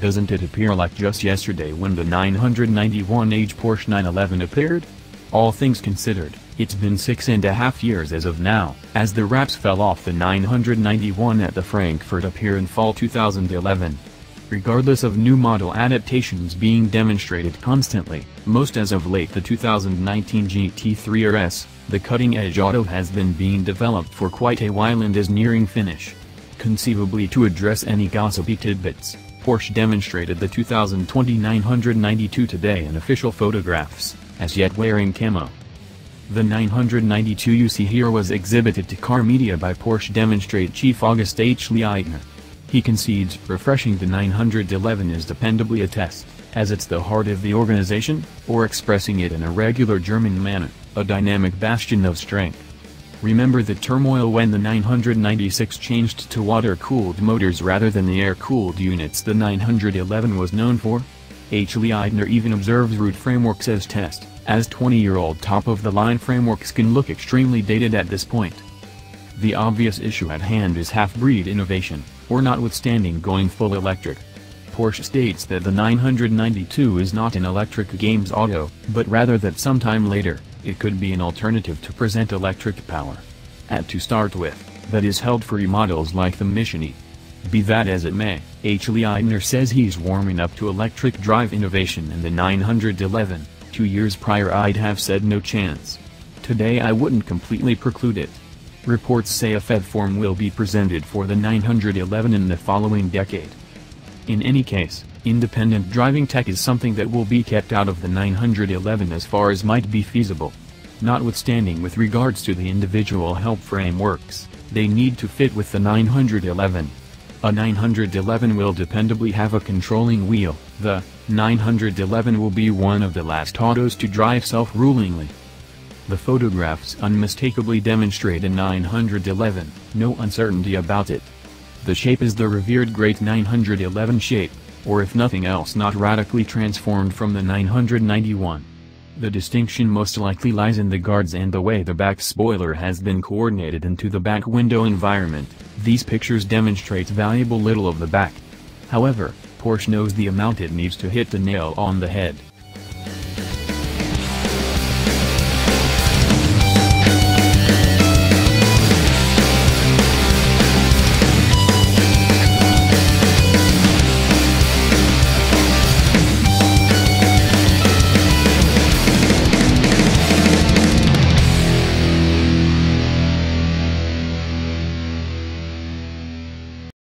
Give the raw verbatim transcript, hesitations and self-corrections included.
Doesn't it appear like just yesterday when the nine ninety-one H Porsche nine eleven appeared? All things considered, it's been six and a half years as of now, as the wraps fell off the nine ninety-one at the Frankfurt appear in fall two thousand eleven. Regardless of new model adaptations being demonstrated constantly, most as of late the two thousand nineteen G T three R S, the cutting-edge auto has been being developed for quite a while and is nearing finish. Conceivably to address any gossipy tidbits, Porsche demonstrated the two thousand twenty nine ninety-two today in official photographs, as yet wearing camo. The nine ninety-two you see here was exhibited to car media by Porsche demonstrate chief August Achleitner. He concedes refreshing the nine eleven is dependably a test, as it's the heart of the organization, or expressing it in a regular German manner, a dynamic bastion of strength. Remember the turmoil when the nine ninety-six changed to water-cooled motors rather than the air-cooled units the nine eleven was known for? Achleitner even observes root frameworks as test, as twenty-year-old top-of-the-line frameworks can look extremely dated at this point. The obvious issue at hand is half-breed innovation, or notwithstanding going full electric. Porsche states that the nine ninety-two is not an electric games auto, but rather that sometime later, it could be an alternative to present electric power. At to start with, that is held for models like the Mission E. Be that as it may, Achleitner says he's warming up to electric drive innovation in the nine eleven, two years prior I'd have said no chance. Today I wouldn't completely preclude it. Reports say a P H E V form will be presented for the nine eleven in the following decade. In any case, independent driving tech is something that will be kept out of the nine eleven as far as might be feasible. Notwithstanding with regards to the individual help frameworks, they need to fit with the nine eleven. A nine eleven will dependably have a controlling wheel. The nine eleven will be one of the last autos to drive self-rulingly. The photographs unmistakably demonstrate a nine eleven, no uncertainty about it. The shape is the revered great nine eleven shape, or if nothing else not radically transformed from the nine ninety-one. The distinction most likely lies in the guards and the way the back spoiler has been coordinated into the back window environment. These pictures demonstrate valuable little of the back. However, Porsche knows the amount it needs to hit the nail on the head.